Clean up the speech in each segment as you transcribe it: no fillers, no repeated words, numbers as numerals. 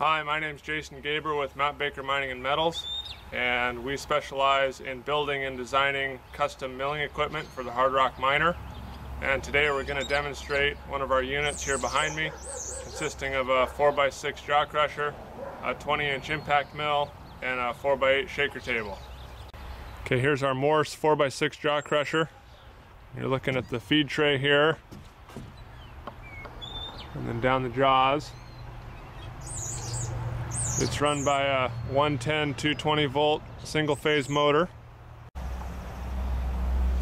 Hi, my name's Jason Gaber with Mount Baker Mining and Metals, and we specialize in building and designing custom milling equipment for the hard rock miner. And today we're going to demonstrate one of our units here behind me, consisting of a 4x6 jaw crusher, a 20-inch impact mill, and a 4x8 shaker table. Okay, here's our Morse 4x6 jaw crusher. You're looking at the feed tray here, and then down the jaws. It's run by a 110, 220 volt single phase motor. The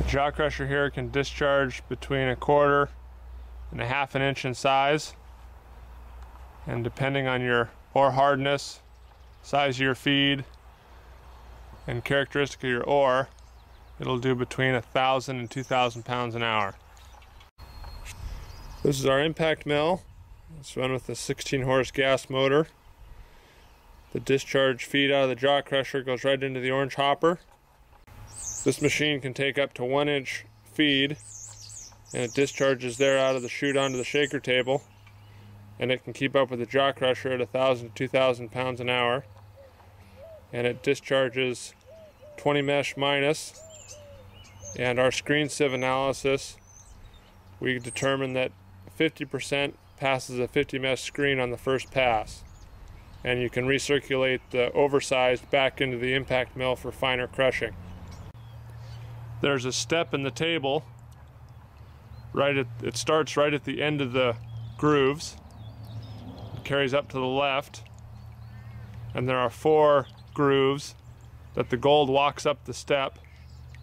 jaw crusher here can discharge between 1/4 and 1/2 inch in size. And depending on your ore hardness, size of your feed, and characteristic of your ore, it'll do between 1,000 and 2,000 pounds an hour. This is our impact mill. It's run with a 16 horse gas motor. The discharge feed out of the jaw crusher goes right into the orange hopper. This machine can take up to 1-inch feed, and it discharges there out of the chute onto the shaker table, and it can keep up with the jaw crusher at 1,000 to 2,000 pounds an hour. And it discharges 20 mesh minus, and our screen sieve analysis, we determine that 50% passes a 50 mesh screen on the first pass. And you can recirculate the oversized back into the impact mill for finer crushing. There's a step in the table. It starts right at the end of the grooves. It carries up to the left. And there are 4 grooves that the gold walks up the step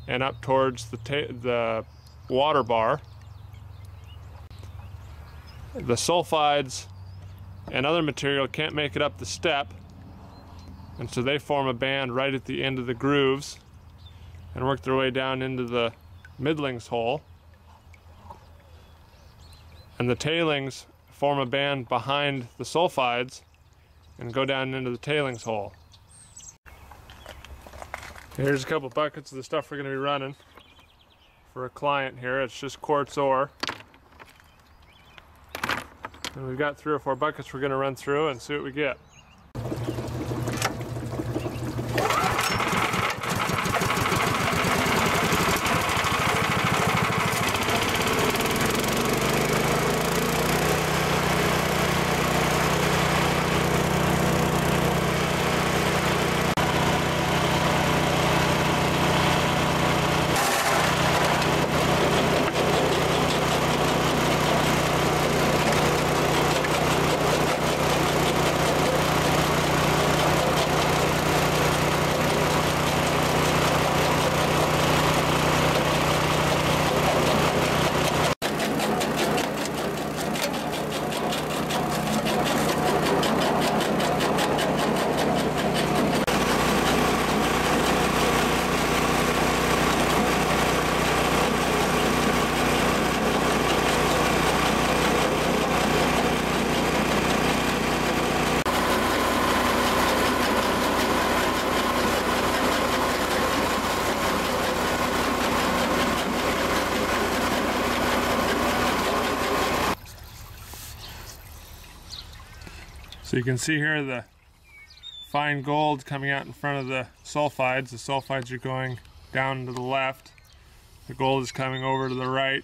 and up towards the water bar. The sulfides and other material can't make it up the step, and so they form a band right at the end of the grooves and work their way down into the middlings hole. And the tailings form a band behind the sulfides and go down into the tailings hole. Here's a couple buckets of the stuff we're going to be running for a client here. It's just quartz ore. And we've got 3 or 4 buckets we're going to run through and see what we get. So you can see here the fine gold coming out in front of the sulfides. The sulfides are going down to the left. The gold is coming over to the right.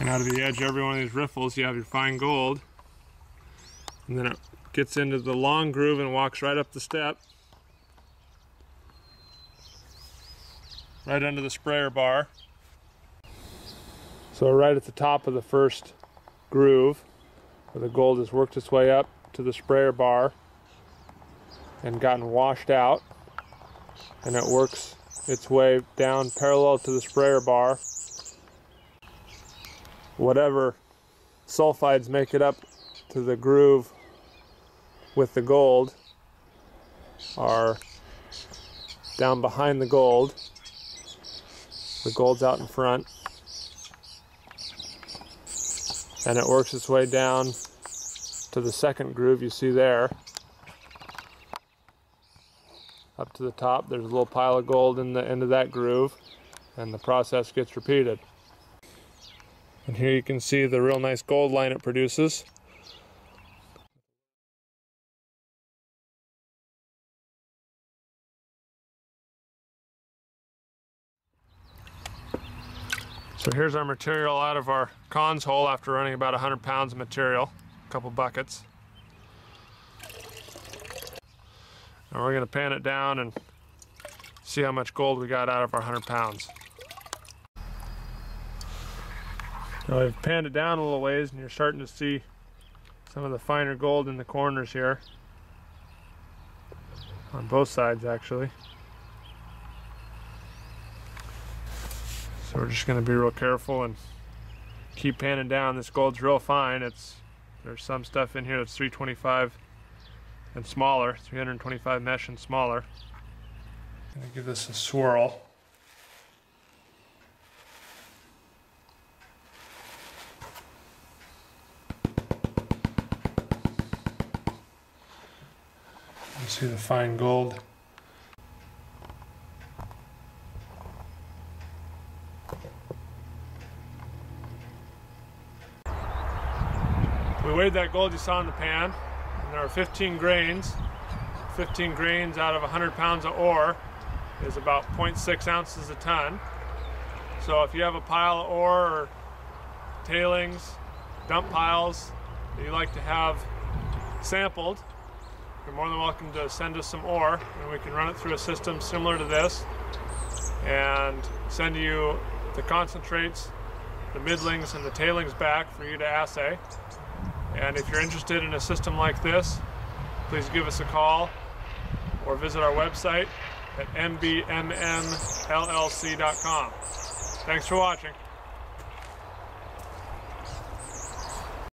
And out of the edge of every one of these riffles you have your fine gold. And then it gets into the long groove and walks right up the step, right under the sprayer bar. So right at the top of the first groove, where the gold has worked its way up to the sprayer bar and gotten washed out, and it works its way down parallel to the sprayer bar. Whatever sulfides make it up to the groove with the gold are down behind the gold. The gold's out in front, and it works its way down to the second groove you see there. Up to the top, there's a little pile of gold in the end of that groove, and the process gets repeated. And here you can see the real nice gold line it produces. So here's our material out of our cons hole after running about 100 pounds of material, a couple buckets. And we're going to pan it down and see how much gold we got out of our 100 pounds. So I've panned it down a little ways and you're starting to see some of the finer gold in the corners here. On both sides actually. So we're just going to be real careful and keep panning down. This gold's real fine. There's some stuff in here that's 325 and smaller, 325 mesh and smaller. I'm going to give this a swirl. You see the fine gold. We weighed that gold you saw in the pan, and there are 15 grains. 15 grains out of 100 pounds of ore is about 0.6 ounces a ton. So if you have a pile of ore or tailings, dump piles that you like to have sampled, you're more than welcome to send us some ore, and we can run it through a system similar to this and send you the concentrates, the middlings, and the tailings back for you to assay. And if you're interested in a system like this, please give us a call or visit our website at mbmmllc.com. Thanks for watching.